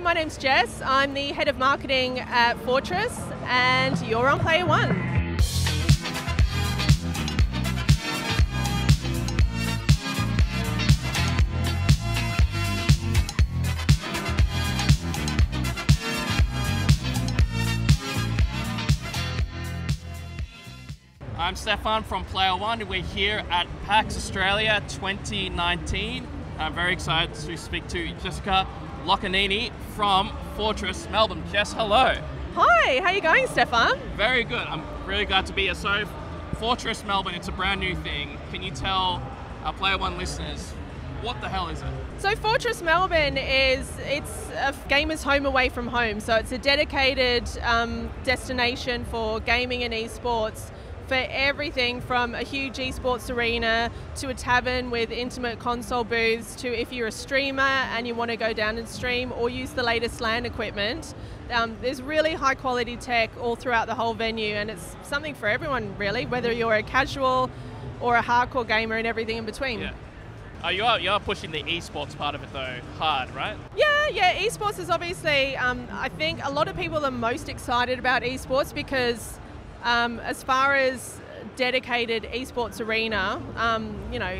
Hi, my name's Jess. I'm the Head of Marketing at Fortress and you're on Player One. I'm Stefan from Player One. We're here at PAX Australia 2019. I'm very excited to speak to Jessica Locarnini from Fortress Melbourne. Jess, hello. Hi, how are you going, Stefan? Very good. I'm really glad to be here. So, Fortress Melbourne, it's a brand new thing. Can you tell our Player One listeners, what the hell is it? So Fortress Melbourne it's a gamer's home away from home. So it's a dedicated destination for gaming and esports, for everything from a huge esports arena to a tavern with intimate console booths to if you're a streamer and you want to go down and stream or use the latest LAN equipment. There's really high quality tech all throughout the whole venue, and it's something for everyone really, whether you're a casual or a hardcore gamer and everything in between. Yeah. You are pushing the esports part of it though hard, right? Yeah, esports is obviously, I think a lot of people are most excited about esports because as far as dedicated esports arena, you know,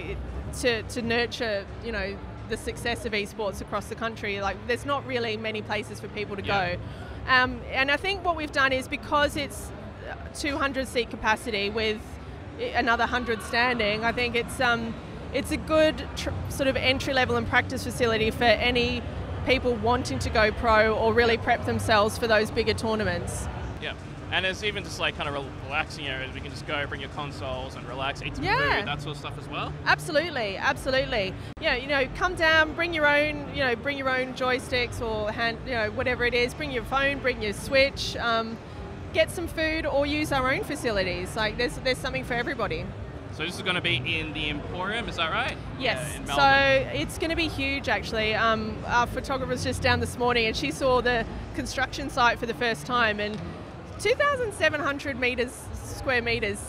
to nurture, you know, the success of esports across the country, like there's not really many places for people to go. And I think what we've done is because it's 200 seat capacity with another 100 standing, I think it's a good sort of entry level and practice facility for any people wanting to go pro or really prep themselves for those bigger tournaments. Yeah. And it's even just like kind of relaxing areas. We can just go, bring your consoles and relax, eat some food, that sort of stuff as well. Absolutely. Yeah, you know, come down, bring your own joysticks or hand, you know, whatever it is. Bring your phone, bring your Switch, get some food or use our own facilities. Like there's something for everybody. So this is going to be in the Emporium, is that right? Yes. Yeah, so it's going to be huge, actually. Our photographer was just down this morning and she saw the construction site for the first time and. 2,700 square meters,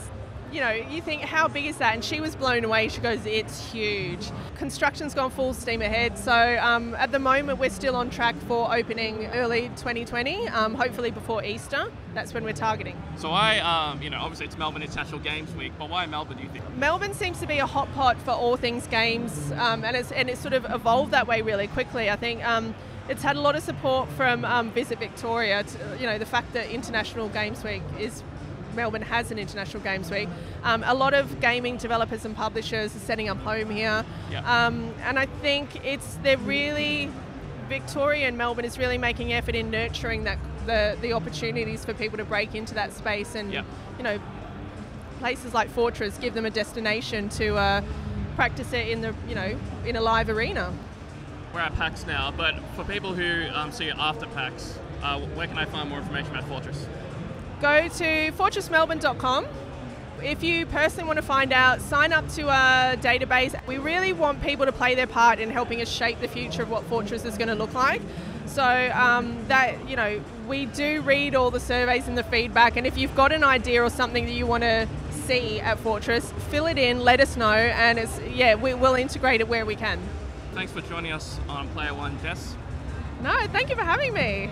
you know, you think how big is that? And she was blown away, she goes, it's huge. Construction's gone full steam ahead, so at the moment we're still on track for opening early 2020, hopefully before Easter, that's when we're targeting. So you know, obviously it's Melbourne International Games Week, but why Melbourne do you think? Melbourne seems to be a hot pot for all things games, and it's sort of evolved that way really quickly, I think. It's had a lot of support from Visit Victoria, you know, the fact that International Games Week is, Melbourne has an International Games Week. A lot of gaming developers and publishers are setting up home here. Yeah. And I think Victoria and Melbourne is really making effort in nurturing that the opportunities for people to break into that space and, you know, places like Fortress give them a destination to practice it in the, you know, in a live arena. We're at PAX now, but for people who see it after PAX, where can I find more information about Fortress? Go to fortressmelbourne.com. If you personally want to find out, sign up to our database. We really want people to play their part in helping us shape the future of what Fortress is going to look like. So that, you know, we do read all the surveys and the feedback, and if you've got an idea or something that you want to see at Fortress, fill it in, let us know, and it's, yeah, we will integrate it where we can. Thanks for joining us on Player One, Jess. No, thank you for having me.